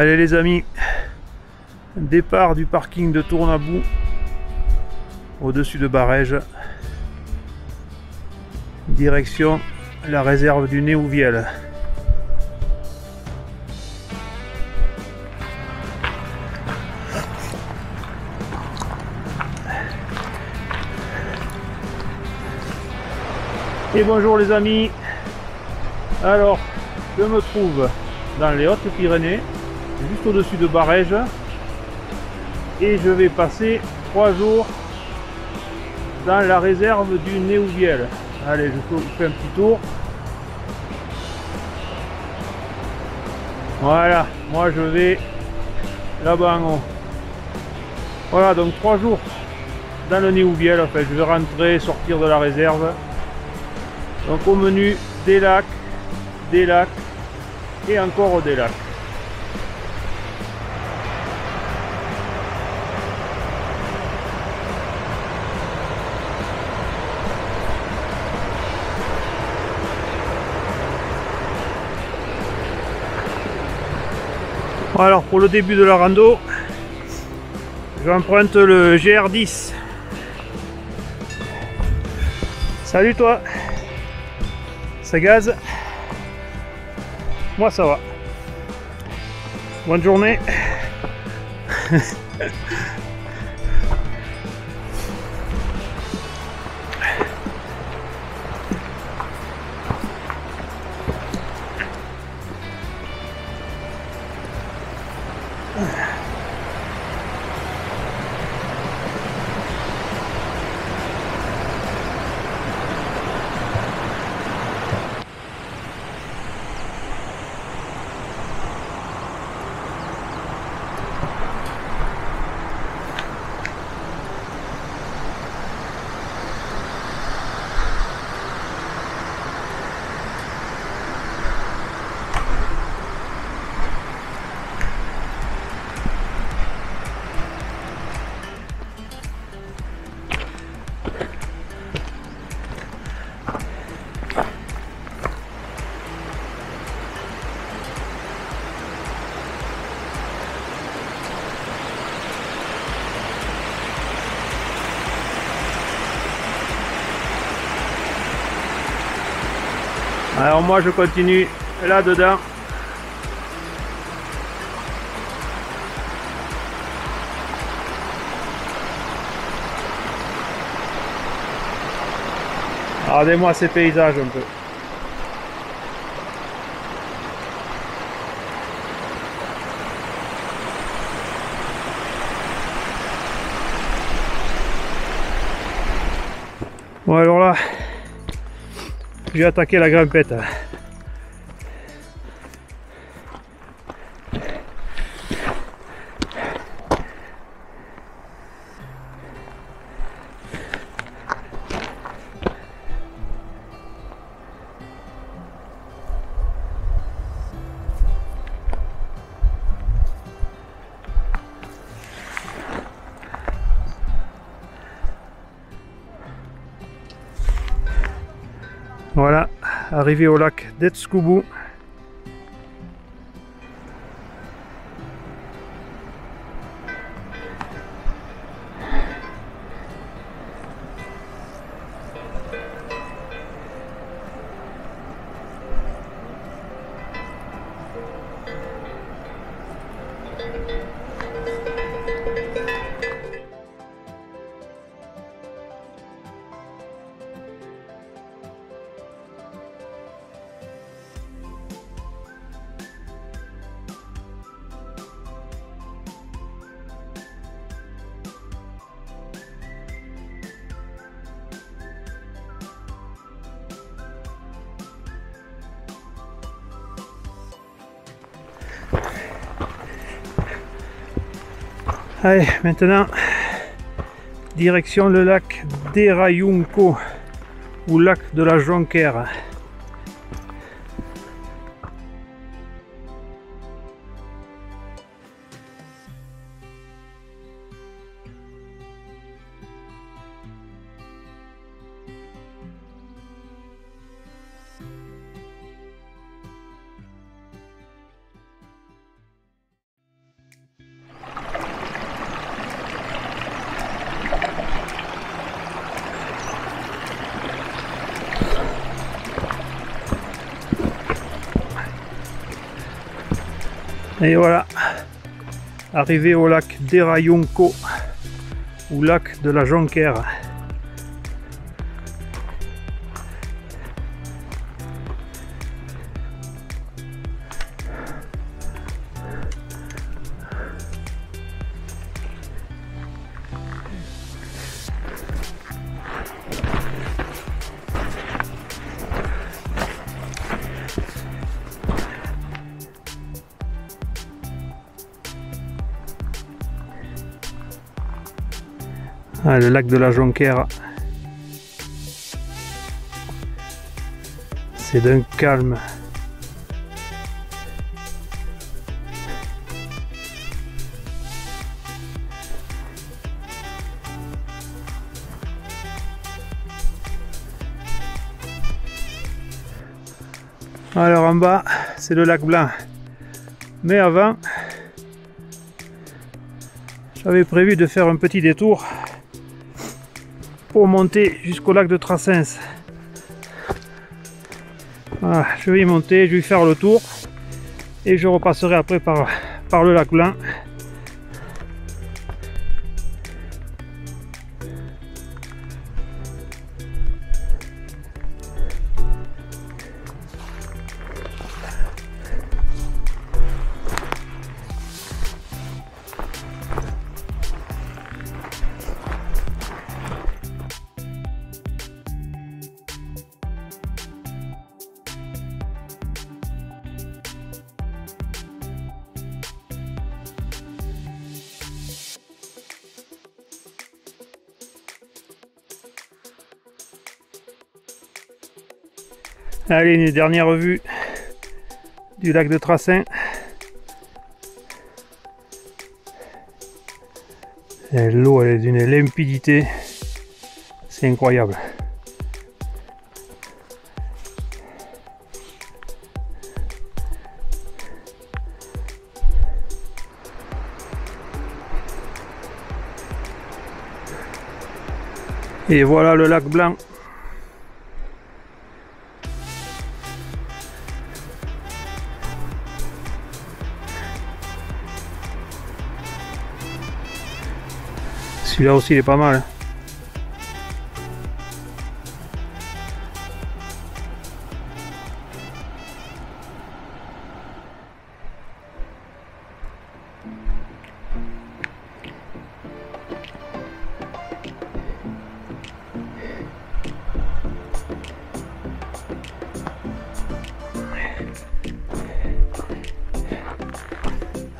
Allez les amis, départ du parking de Tournaboup au-dessus de Barèges, direction la réserve du Néouvielle. Et bonjour les amis, alors je me trouve dans les Hautes-Pyrénées, juste au-dessus de Barèges, et je vais passer 3 jours dans la réserve du Néouvielle. Allez, je vous fais un petit tour. Voilà, moi je vais là-bas en haut. Voilà, donc 3 jours dans le Néouvielle. Enfin, je vais rentrer, sortir de la réserve. Donc au menu, des lacs et encore des lacs. Alors pour le début de la rando, j'emprunte le GR10. Salut toi, ça gaze? Moi ça va. Bonne journée. Alors moi je continue là-dedans. Regardez-moi ces paysages un peu. Bon alors là, j'ai attaqué la grimpette. Voilà, arrivé au lac dets coubous. Allez, maintenant, direction le lac ou lac de la jonquère. Et voilà, arrivé au lac de la jonquère ou lac de la jonquère. Ah, le lac de la Jonquère, c'est d'un calme. Alors en bas, c'est le lac Blanc. Mais avant, j'avais prévu de faire un petit détour pour monter jusqu'au lac de Tracens. Voilà, je vais y monter, je vais faire le tour et je repasserai après par le lac Blanc. Allez, une dernière vue du lac de Tracens. L'eau, elle est d'une limpidité, c'est incroyable. Et voilà le lac Blanc. Celui-là aussi il est pas mal.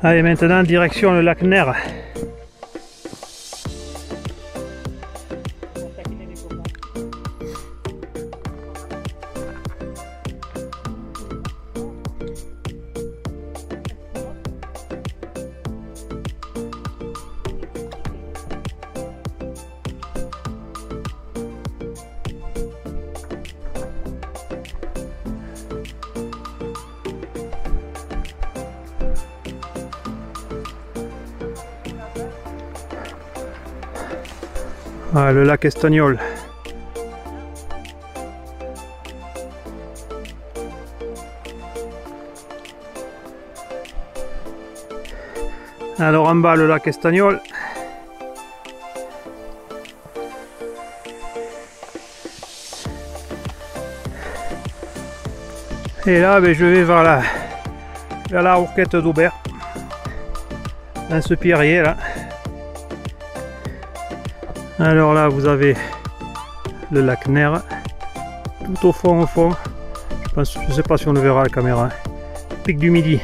Allez, maintenant direction le lac Ner. Ah, le lac Estagnol. Alors en bas, le lac Estagnol. Et là, ben, je vais vers la Hourquette d'Aubert. Dans ce pierrier là. Alors là, vous avez le lac Ner, tout au fond, je ne sais pas si on le verra à la caméra, Pic du Midi.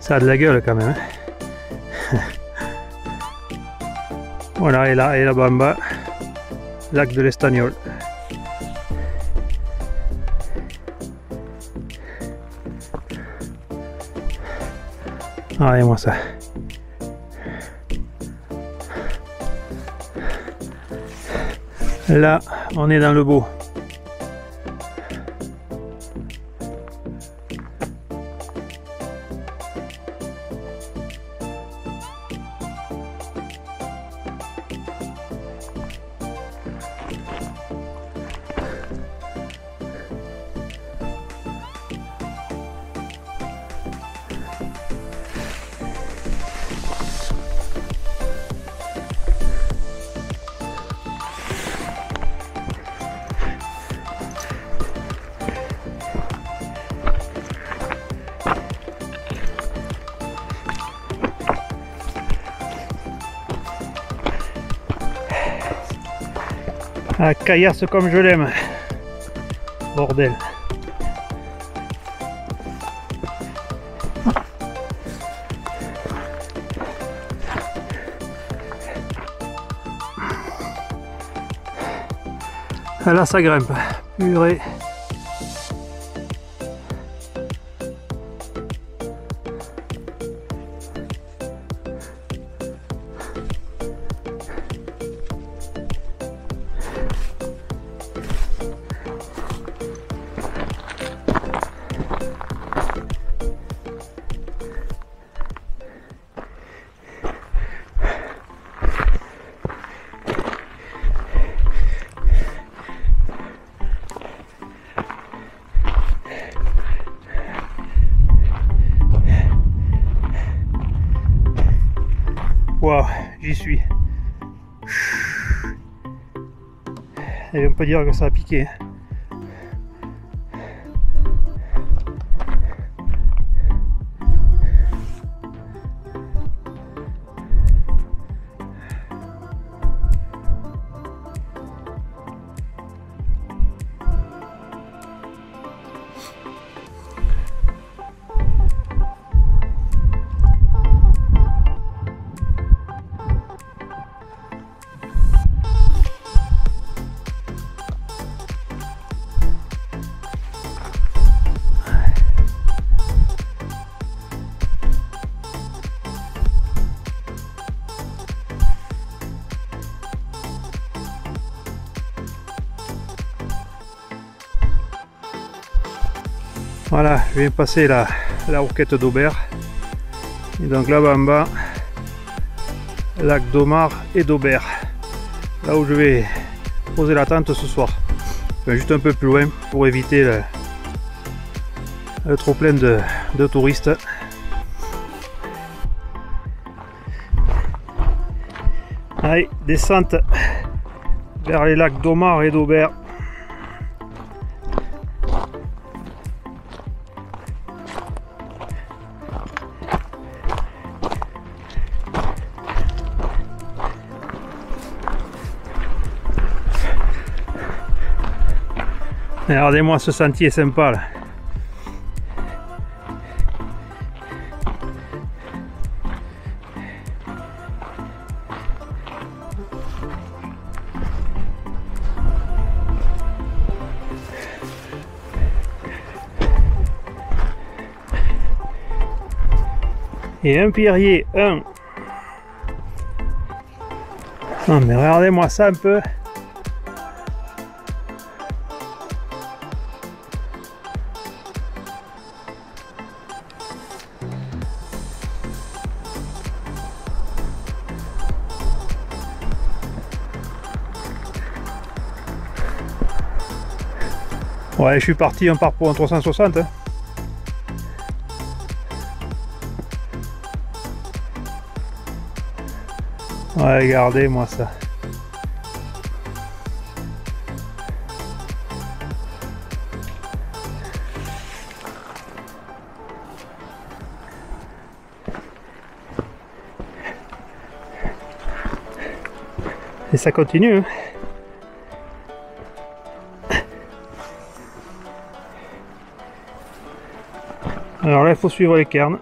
Ça a de la gueule quand même. Hein. Voilà, et là bas en bas, lac de l'Estagnol. Regardez-moi ça. Là, on est dans le beau. Ah, caillasse comme je l'aime. Bordel. Ah là, ça grimpe. Purée. Wow, j'y suis. Et on peut dire que ça a piqué. Voilà, je viens passer la Hourquette d'Aubert. Et donc là-bas en bas, lac d'aumar et d'aubert. Là où je vais poser la tente ce soir. Enfin, juste un peu plus loin pour éviter le trop-plein de touristes. Allez, descente vers les lacs d'aumar et d'aubert. Regardez-moi ce sentier sympa là. Et un pierrier, un. Non mais regardez-moi ça un peu. Ouais, je suis parti, on part pour un 360. Hein. Ouais, regardez-moi ça. Et ça continue. Hein. Alors là, il faut suivre les cairns.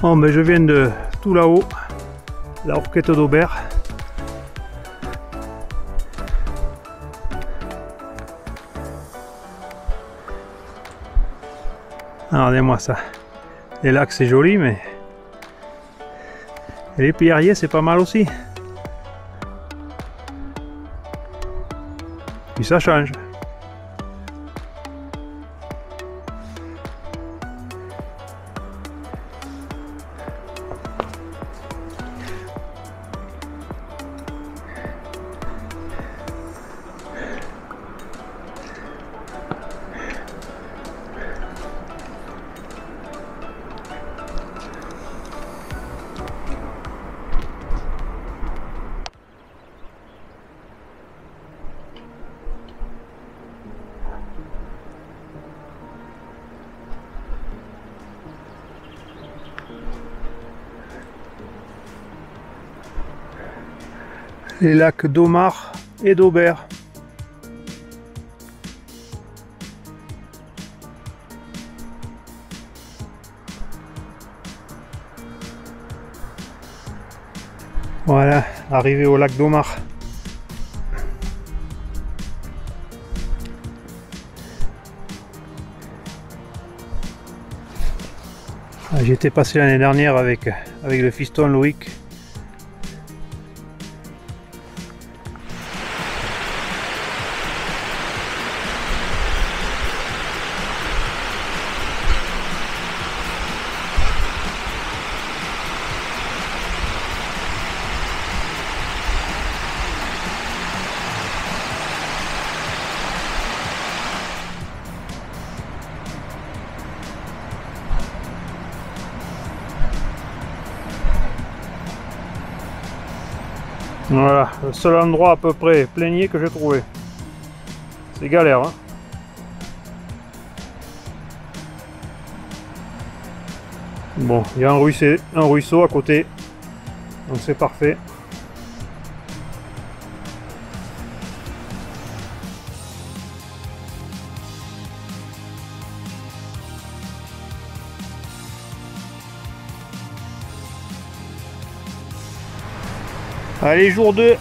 Bon, mais je viens de tout là-haut, la Hourquette d'Aubert. Regardez-moi ça. Les lacs, c'est joli, mais... Et les pierriers, c'est pas mal aussi. Puis ça change. les lacs d'Aumar et d'Aubert. Voilà, arrivé au lac d'Aumar. J'étais passé l'année dernière avec le fiston Loïc. Voilà, le seul endroit à peu près plaigné que j'ai trouvé. C'est galère, hein. Bon, il y a un ruisseau à côté, donc c'est parfait. Allez, jour 2,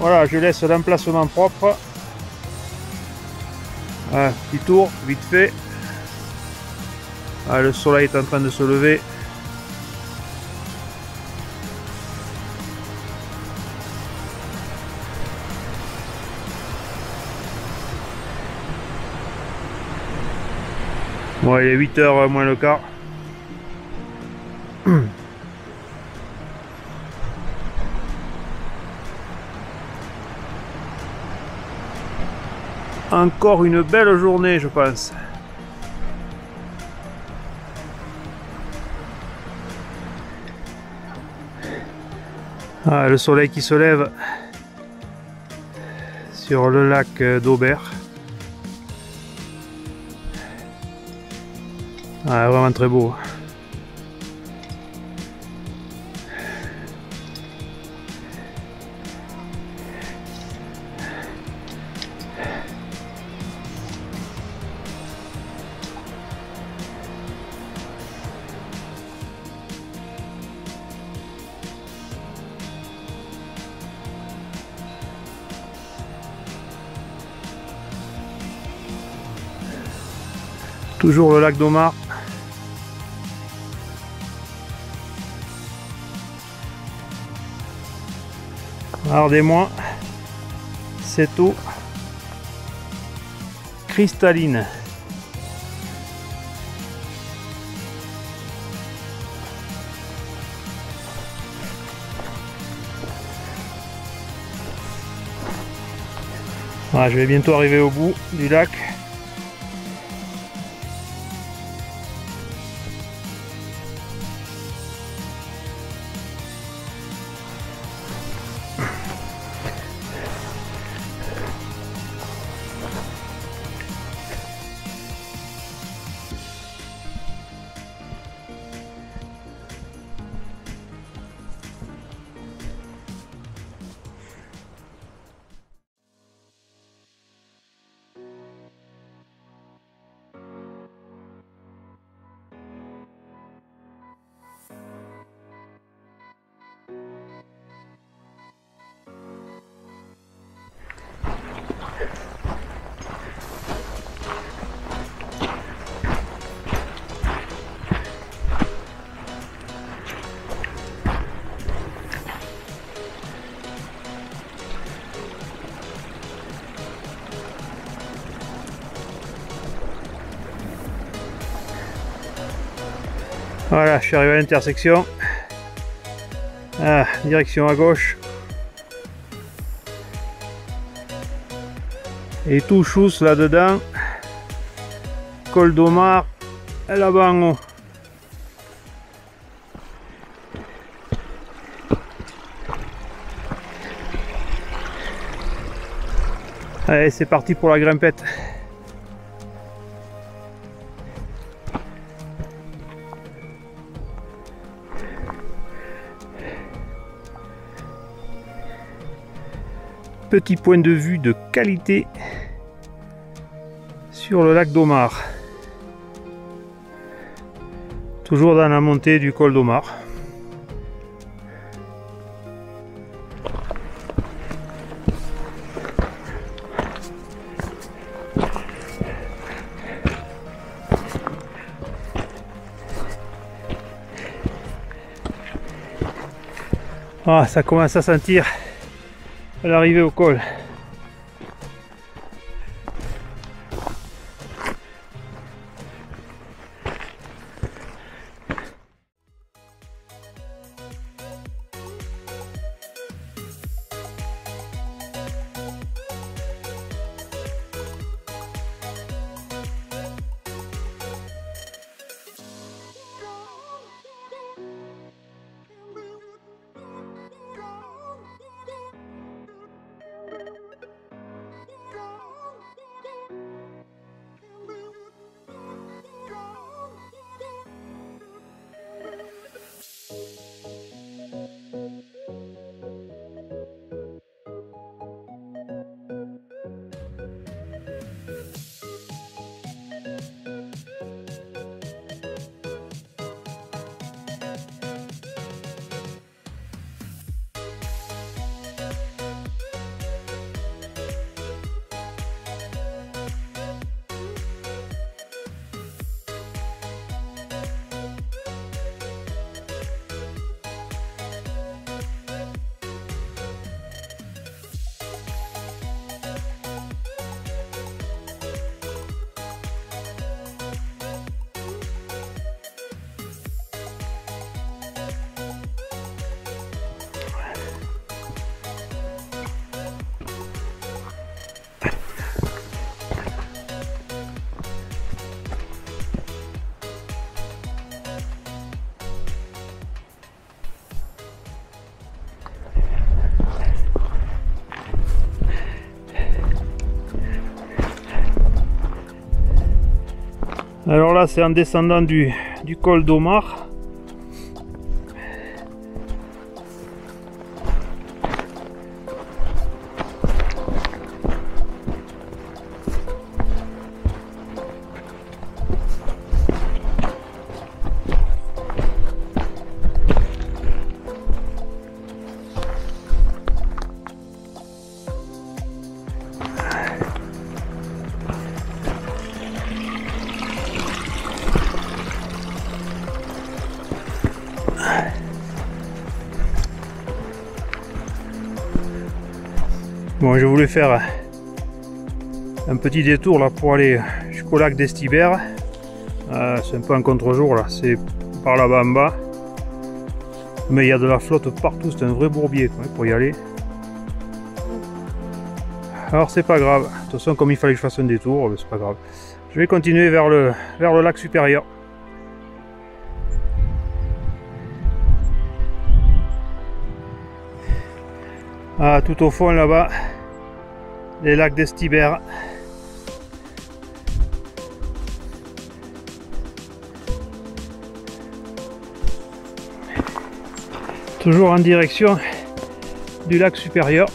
voilà, je laisse l'emplacement propre, un petit tour, vite fait. Ah, le soleil est en train de se lever. Bon, il est 8h moins le quart. Encore une belle journée, je pense. Ah, le soleil qui se lève sur le lac d'Aubert. Ah, vraiment très beau. Toujours le lac d'Aumar. Regardez-moi cette eau cristalline. Voilà, je vais bientôt arriver au bout du lac. Voilà, je suis arrivé à l'intersection. Ah, direction à gauche. Et tout chousse là-dedans. Col d'Aumar, là-bas en haut. Allez, c'est parti pour la grimpette. petit point de vue de qualité sur le lac d'Aumar, toujours dans la montée du col d'Aumar. Ah, ça commence à sentir à l'arrivée au col. Alors là, c'est en descendant du col d'Aumar. Bon, je voulais faire un petit détour là pour aller jusqu'au lac d'Estibert. C'est un peu un contre-jour là, c'est par là-bas en bas. Mais il y a de la flotte partout, c'est un vrai bourbier quoi, pour y aller. Alors c'est pas grave, de toute façon comme il fallait que je fasse un détour, c'est pas grave. Je vais continuer vers le lac supérieur. Ah, tout au fond là-bas, les lacs d'Estibert. Toujours en direction du lac supérieur.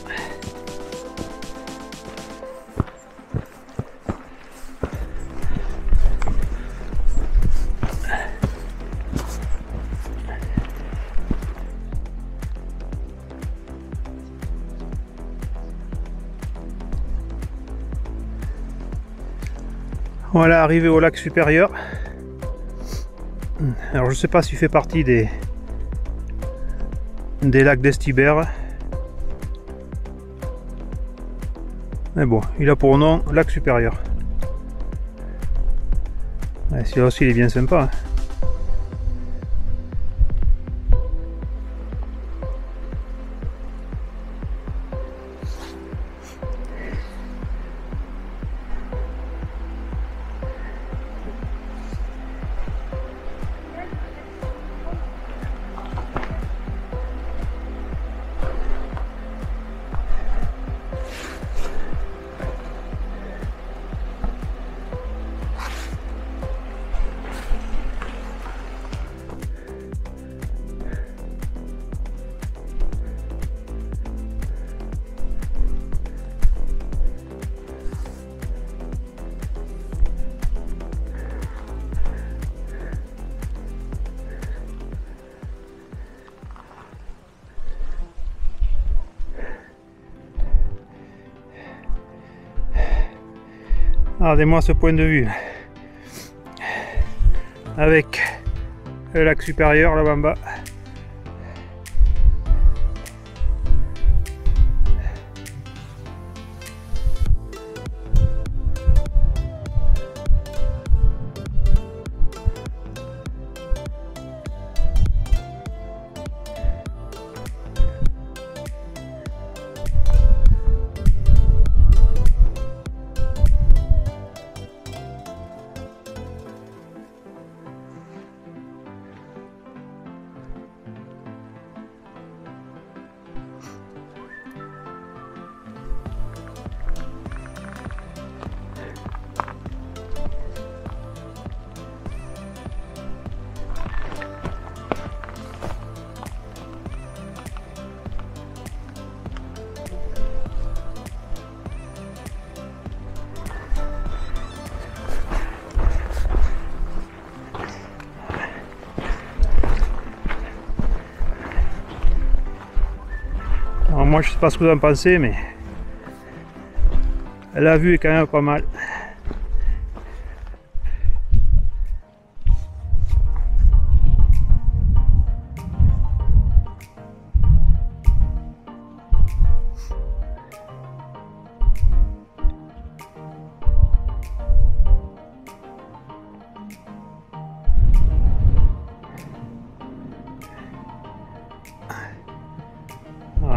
Voilà, arrivé au lac supérieur. Alors je sais pas s'il fait partie des lacs d'Estibert, mais bon, il a pour nom lac supérieur. Ouais, celui-là aussi il est bien sympa. Hein. Regardez-moi ce point de vue avec le lac supérieur là-bas en bas. Moi, je sais pas ce que vous en pensez, mais la vue est quand même pas mal.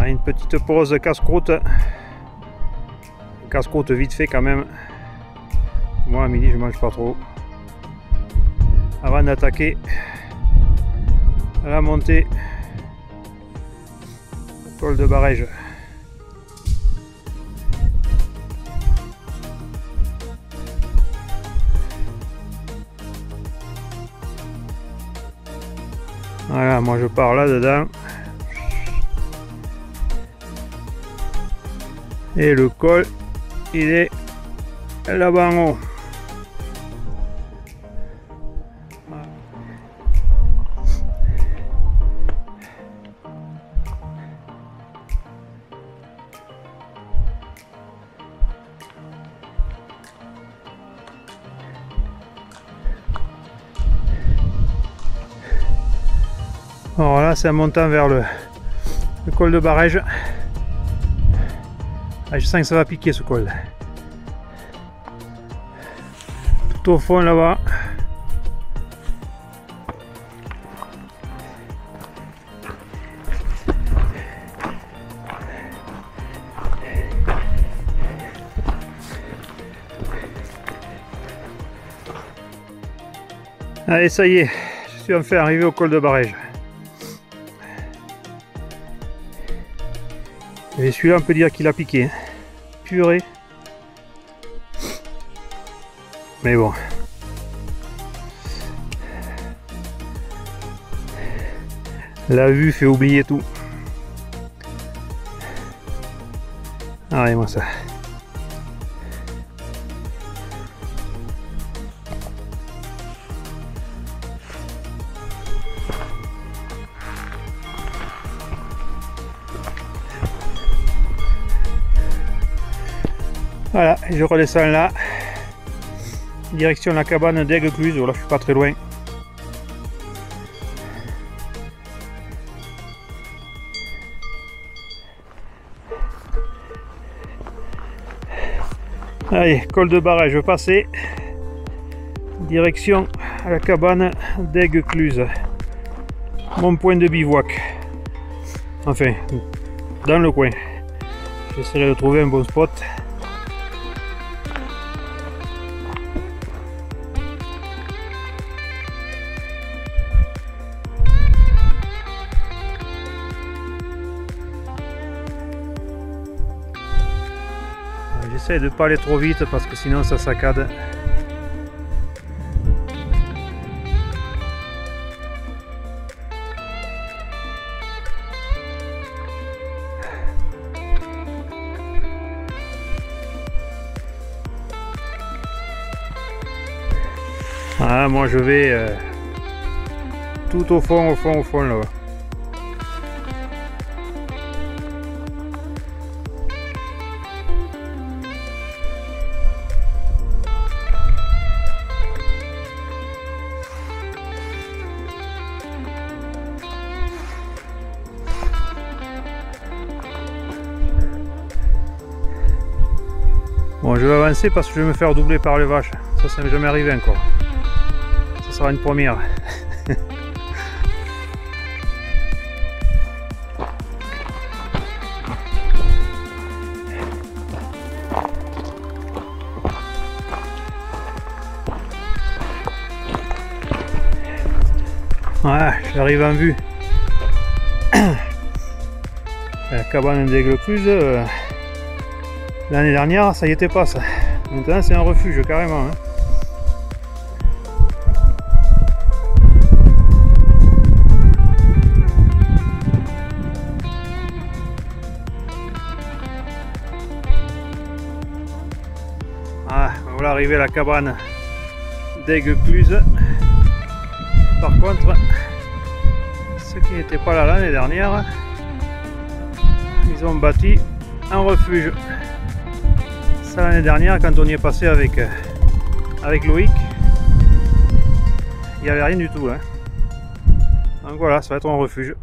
Une petite pause casse-croûte vite fait quand même. Moi à midi je mange pas trop avant d'attaquer la montée au col de Barèges. Voilà, moi je pars là dedans. Et le col, il est là-bas en haut. Alors là, c'est en montant vers le col de Barèges. Ah, je sens que ça va piquer ce col. Tout au fond là-bas. Allez, ça y est, je suis enfin arrivé au col de Barèges. Et celui-là, on peut dire qu'il a piqué. Purée. Mais bon. La vue fait oublier tout. Regardez-moi ça. Voilà, je redescends là, direction la cabane d'Aiglecluse. Voilà, je suis pas très loin. Allez, col de Barèges passé, direction la cabane d'Aiglecluse, mon point de bivouac, enfin, dans le coin. J'essaierai de trouver un bon spot. J'essaie de ne pas aller trop vite parce que sinon ça saccade. Ah, moi je vais tout au fond là-bas. Bon, je vais avancer parce que je vais me faire doubler par les vaches. Ça m'est jamais arrivé encore. Ça sera une première. Voilà, j'arrive en vue. La cabane d'Aiglecluse, l'année dernière, ça y était pas ça. Maintenant, c'est un refuge carrément. Hein. Ah, voilà arrivé à la cabane d'Aiglecluse. Par contre, ceux qui n'étaient pas là l'année dernière, ils ont bâti un refuge. Ça, l'année dernière, quand on y est passé avec Loïc, il n'y avait rien du tout là. Donc voilà, ça va être un refuge.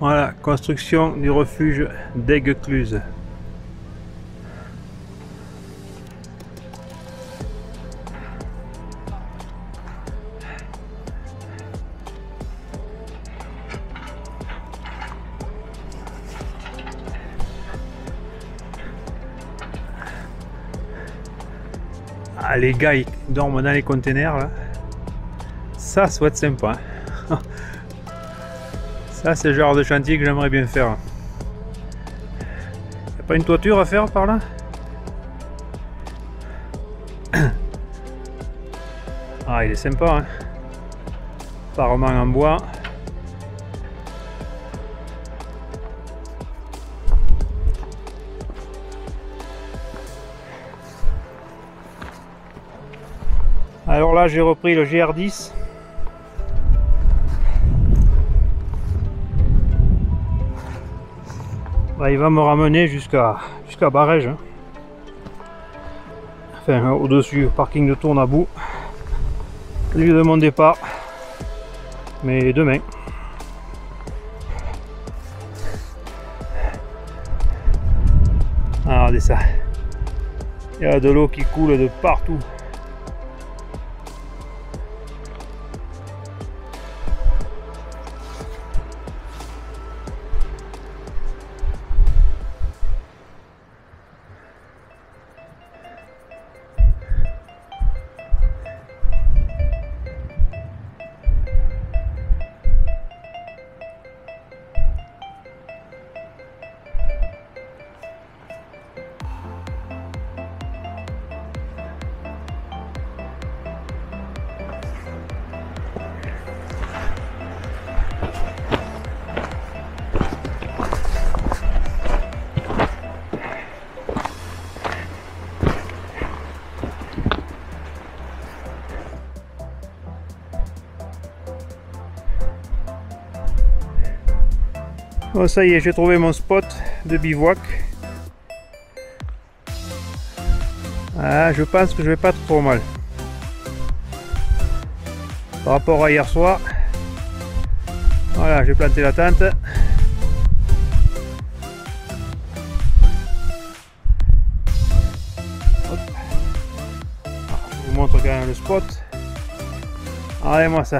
Voilà, construction du refuge d'Aiglecluse. Ah, les gars, ils dorment dans les containers là. Ça, ça va être sympa. Hein. Là, c'est le genre de chantier que j'aimerais bien faire. Il n'y a pas une toiture à faire par là? Ah, il est sympa, hein? Parement en bois. Alors là, j'ai repris le GR10. Là, il va me ramener jusqu'à Barèges, hein. Enfin au-dessus, parking de Tournaboup, lieu de mon départ, mais demain. Ah, regardez ça, il y a de l'eau qui coule de partout. Bon, ça y est, j'ai trouvé mon spot de bivouac. Ah, je pense que je vais pas trop mal. Par rapport à hier soir, voilà, j'ai planté la tente. Hop. Je vous montre quand même le spot. Regardez-moi ça.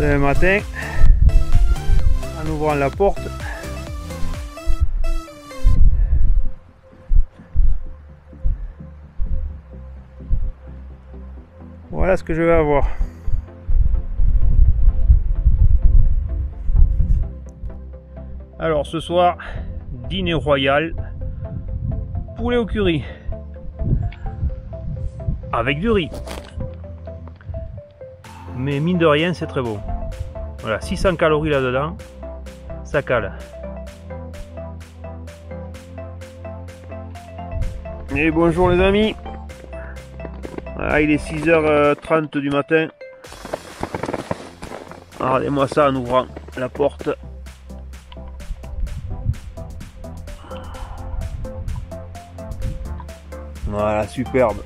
Le matin. En ouvrant la porte, Voilà ce que je vais avoir. Alors ce soir, dîner royal, poulet au curry, avec du riz. Mais mine de rien, c'est très bon. Voilà, 600 calories là-dedans, ça cale. Et bonjour les amis. Ah, il est 6h30 du matin. Regardez-moi ça en ouvrant la porte. Voilà, superbe.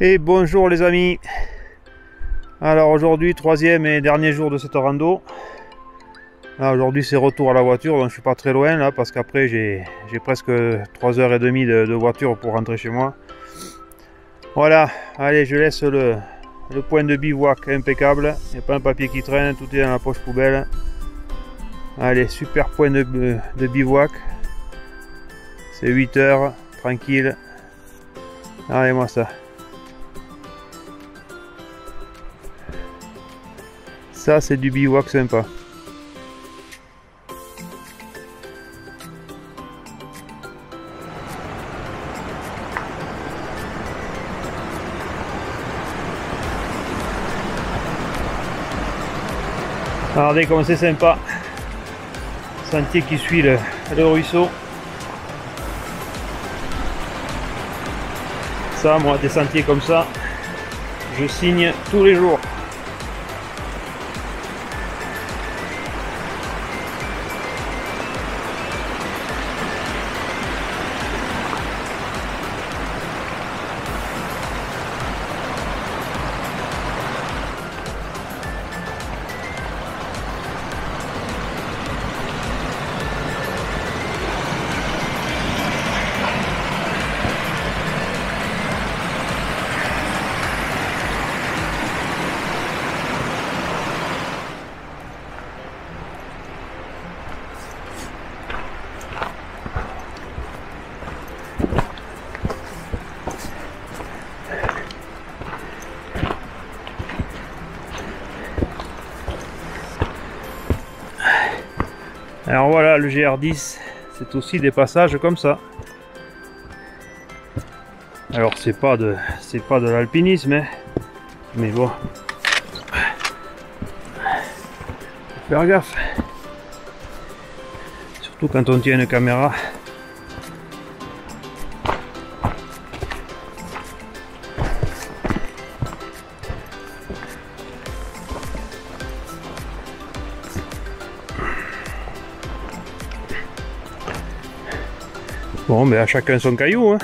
Et bonjour les amis. Alors aujourd'hui, troisième et dernier jour de cette rando. Aujourd'hui c'est retour à la voiture, donc je suis pas très loin là, parce qu'après j'ai presque 3h30 de voiture pour rentrer chez moi. Voilà, allez, je laisse le point de bivouac impeccable. Il n'y a pas un papier qui traîne, tout est dans la poche poubelle. Allez, super point de bivouac. C'est 8h, tranquille. Regardez-moi ça. Ça, c'est du bivouac sympa. Regardez comme c'est sympa, sentier qui suit le ruisseau. Ça, moi, des sentiers comme ça, je signe tous les jours. Alors voilà, le GR10, c'est aussi des passages comme ça. Alors c'est pas de l'alpinisme, hein, mais bon, faut faire gaffe. Surtout quand on tient une caméra. Bon, mais à chacun son caillou, hein.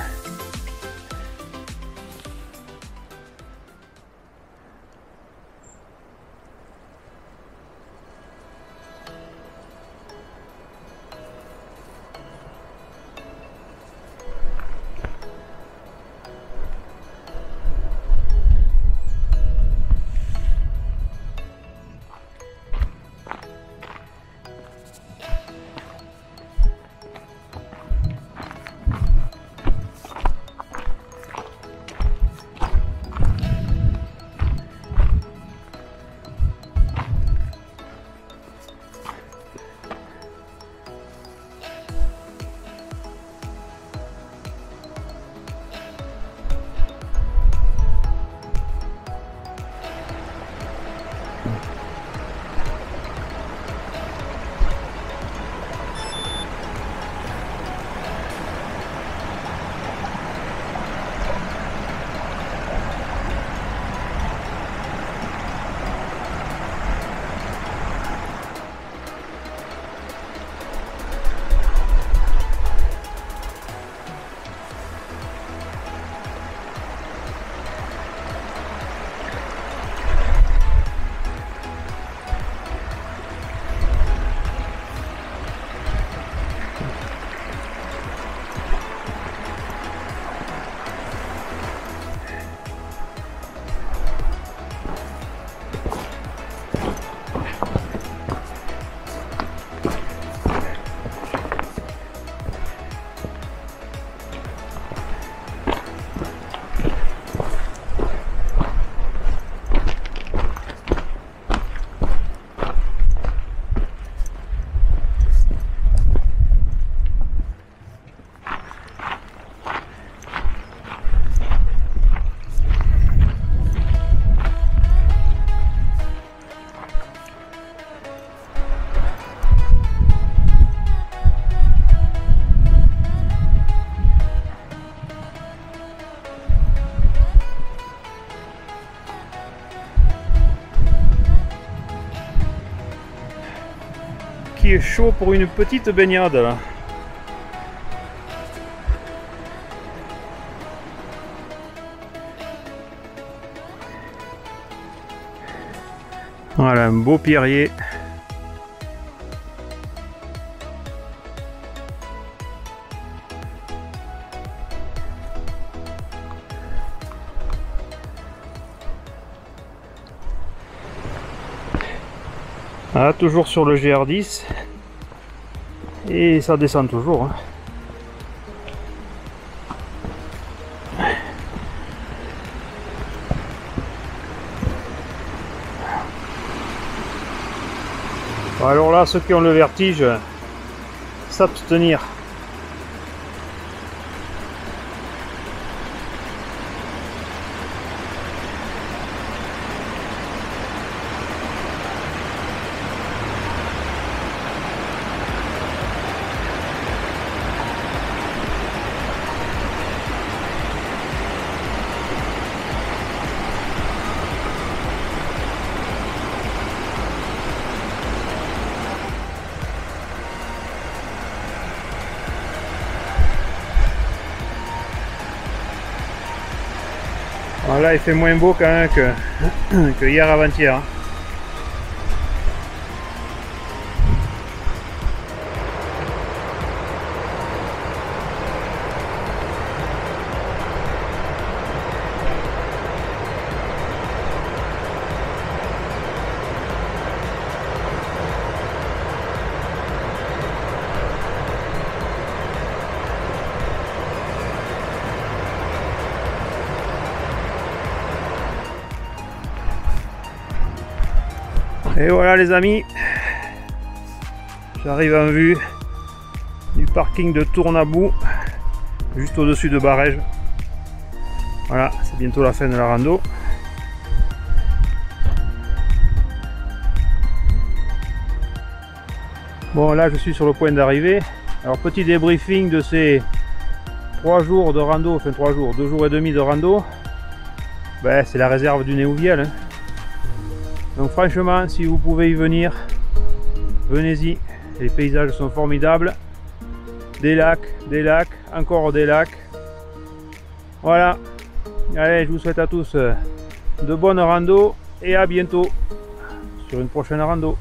est chaud pour une petite baignade là. Voilà un beau pierrier. Ah, toujours sur le GR10 et ça descend toujours hein. Alors là, ceux qui ont le vertige, s'abstenir. Là, il fait moins beau quand même que hier avant-hier. Et voilà les amis, j'arrive en vue du parking de Tournaboup, juste au-dessus de Barèges. Voilà, c'est bientôt la fin de la rando. Bon, là je suis sur le point d'arrivée. Alors petit débriefing de ces 3 jours de rando, enfin 3 jours, 2 jours et demi de rando. Ben, c'est la réserve du Néouvielle. Hein. Donc franchement, si vous pouvez y venir, venez-y, les paysages sont formidables, des lacs, encore des lacs, voilà, allez, je vous souhaite à tous de bonnes randos et à bientôt sur une prochaine rando.